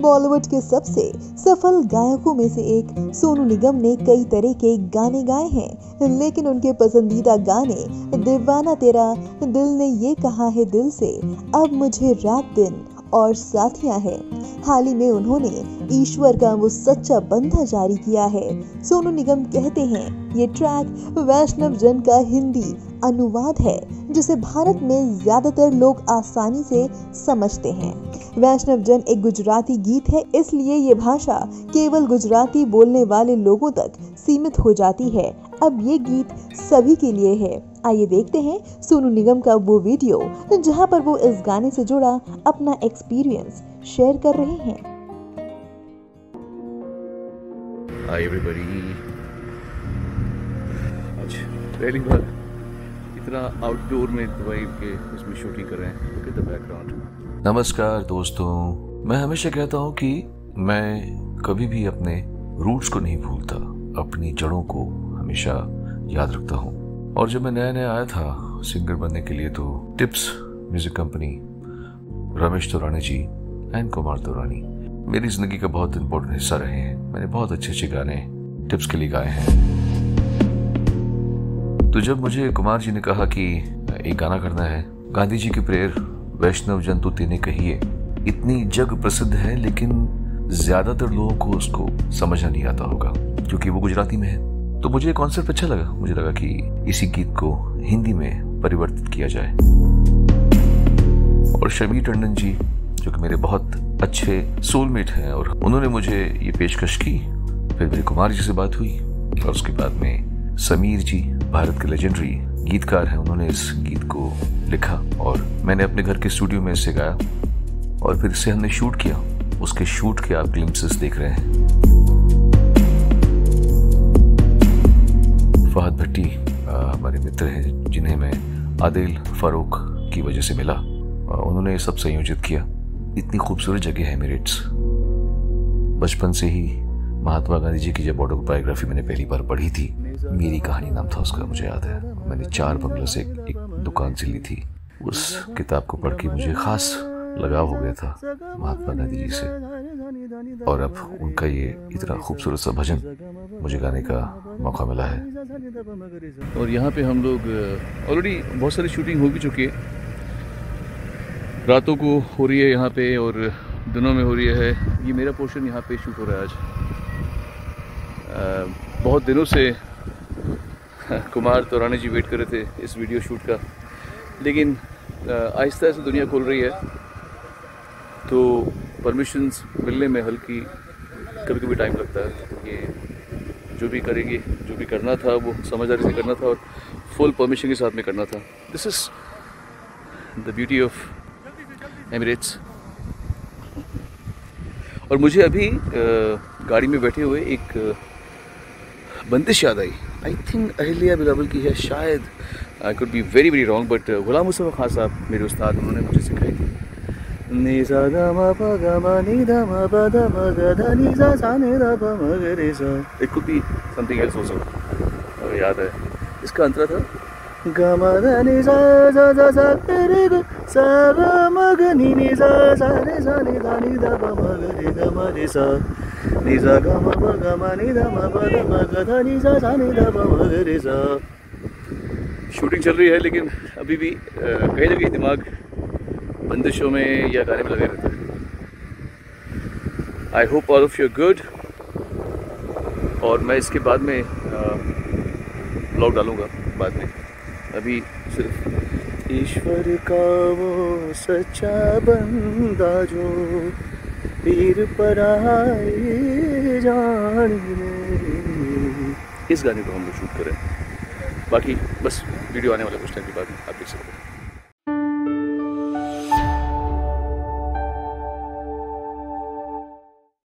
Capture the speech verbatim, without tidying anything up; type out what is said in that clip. बॉलीवुड के सबसे सफल गायकों में से एक सोनू निगम ने कई तरह के गाने गाए हैं, लेकिन उनके पसंदीदा गाने दीवाना तेरा, दिल ने ये कहा है दिल से, अब मुझे रात दिन और साथियां है। हाल ही में उन्होंने ईश्वर का वो सच्चा बंदा जारी किया है। सोनू निगम कहते हैं ये ट्रैक वैष्णवजन का हिंदी अनुवाद है, जिसे भारत में ज्यादातर लोग आसानी से समझते हैं। वैष्णवजन एक गुजराती गीत है, इसलिए ये भाषा केवल गुजराती बोलने वाले लोगों तक सीमित हो जाती है। अब ये गीत सभी के लिए है। आइए देखते हैं सोनू निगम का वो वीडियो जहां पर वो इस गाने से जुड़ा अपना एक्सपीरियंस शेयर कर रहे हैं। हाय एवरीबॉडी, आज पहली बार इतना आउटडोर में दुबई के इसमें शूटिंग कर रहे हैं। Look at the background. नमस्कार दोस्तों, मैं हमेशा कहता हूँ कि मैं कभी भी अपने रूट्स को नहीं भूलता, अपनी जड़ों को हमेशा याद रखता हूँ। और जब मैं नया नया आया था सिंगर बनने के लिए, तो tips music company, Ramesh Taurani ji and Kumar Taurani मेरी जिंदगी का बहुत इंपॉर्टेंट हिस्सा रहे हैं। मैंने बहुत अच्छे अच्छे गाने टिप्स के लिए गाए हैं। तो जब मुझे कुमार जी ने कहा कि एक गाना करना है, गांधी जी की प्रेयर वैष्णव जन तो तेने कहिए इतनी जग प्रसिद्ध है, लेकिन ज्यादातर लोगों को उसको समझना नहीं आता होगा क्योंकि वो गुजराती में है। तो मुझे कॉन्सेप्ट अच्छा लगा। मुझे लगा कि इसी गीत को हिंदी में परिवर्तित किया जाए। और शमीर टंडन जी जो कि मेरे बहुत अच्छे सोलमेट हैं, और उन्होंने मुझे ये पेशकश की। फिर मेरे कुमार जी से बात हुई, और उसके बाद में शमीर जी भारत के लेजेंडरी गीतकार हैं, उन्होंने इस गीत को लिखा और मैंने अपने घर के स्टूडियो में इसे गाया, और फिर इसे हमने शूट किया। उसके शूट के आप ग्लिम्प्सेस देख रहे हैं। फहद भट्टी हमारे मित्र हैं, जिन्हें मैं आदिल फारूक की वजह से मिला, उन्होंने सब संयोजित किया। इतनी खूबसूरत जगह है मेरठ। बचपन से ही महात्मा गांधी जी की जब ऑटोबायोग्राफी मैंने पहली बार पढ़ी थी, मेरी कहानी नाम था उसका, मुझे याद है। मैंने चार बंगलों से एक, एक दुकान से ली थी। उस किताब को पढ़ के मुझे खास लगाव हो गया था महात्मा गांधी जी से, और अब उनका ये इतना खूबसूरत सा भजन मुझे गाने का मौका मिला है। और यहाँ पे हम लोग ऑलरेडी बहुत सारी शूटिंग हो भी चुकी है, रातों को हो रही है यहाँ पे और दिनों में हो रही है। ये मेरा पोर्शन यहाँ पे शूट हो रहा है आज। आ, बहुत दिनों से कुमार तौरानी जी वेट कर रहे थे इस वीडियो शूट का, लेकिन आहिस्ता आहिस्ता दुनिया खोल रही है, तो परमिशंस मिलने में हल्की कभी कभी टाइम लगता है। ये जो भी करेंगे, जो भी करना था वो समझदारी से करना था और फुल परमिशन के साथ में करना था। This is the beauty of Emirates. और मुझे अभी गाड़ी में बैठे हुए एक बंदिश याद आई। आई थिंक अहिल्या बिलावल की है शायद, I could be very very wrong, but Ghulam Usmi Khan साहब मेरे उस्ताद, उन्होंने मुझे सिखाई थी। निजा दामा पागामा निदामा बादामा गदा निजा साने दाबा मगरेसा। It could be something else also. अब याद है इसका अंतरा था गामा दा निजा जा जा जा तेरे द सारा मगनी निजा साने साने दानी दाबा मगरे दामा रेसा निजा गामा पागामा निदामा बादामा गदा निजा साने दाबा मगरेसा। शूटिंग चल रही है, लेकिन अभी भी कहीं ना कहीं दिमाग बंदिशों में या गाने में लगे रहते हैं। I hope all of your good. और मैं इसके बाद में ब्लॉग डालूँगा बाद में, अभी सिर्फ ईश्वर का वो सच्चा बंदा जो पीर पराई जाने, इस गाने को हम लोग शूट करें। बाकी बस वीडियो आने वाला कुछ टाइम के बाद आप देख सकते हैं।